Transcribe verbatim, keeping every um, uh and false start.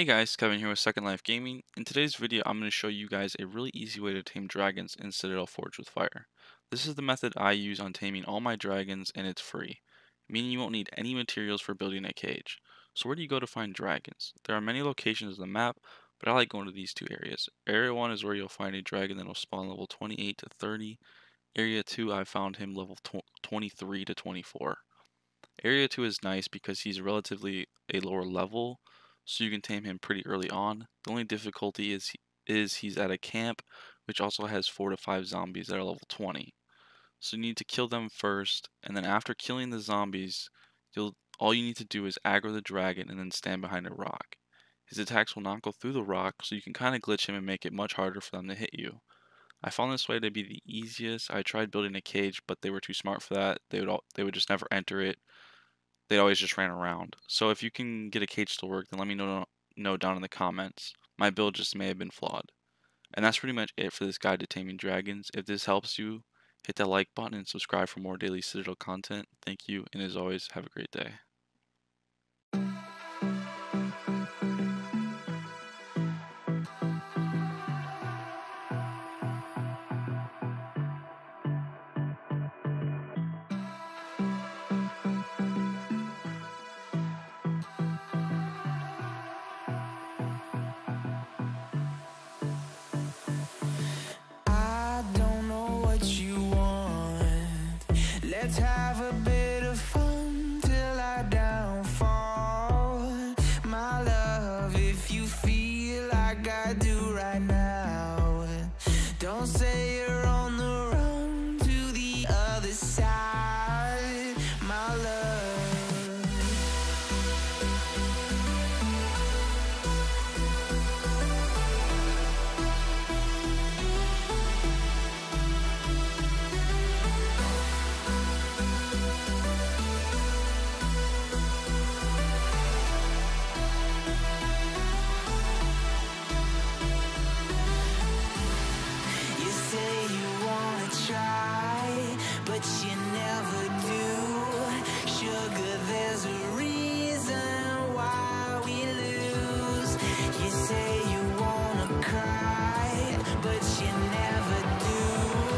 Hey guys, Kevin here with Second Life Gaming. In today's video, I'm going to show you guys a really easy way to tame dragons in Citadel Forged with Fire. This is the method I use on taming all my dragons, and it's free, meaning you won't need any materials for building a cage. So where do you go to find dragons? There are many locations on the map, but I like going to these two areas. Area one is where you'll find a dragon that will spawn level twenty-eight to thirty. Area two, I found him level twenty-three to twenty-four. Area two is nice because he's relatively a lower level, so you can tame him pretty early on. The only difficulty is, is he's at a camp, which also has four to five zombies that are level twenty. So you need to kill them first, and then after killing the zombies, you'll, all you need to do is aggro the dragon and then stand behind a rock. His attacks will not go through the rock, so you can kind of glitch him and make it much harder for them to hit you. I found this way to be the easiest. I tried building a cage, but they were too smart for that. They would, all, they would just never enter it. They always just ran around. So if you can get a cage to work, then let me know, know down in the comments. My build just may have been flawed. And that's pretty much it for this guide to taming dragons. If this helps you, hit that like button and subscribe for more daily Citadel content. Thank you, and as always, have a great day. Let's have a bit of fun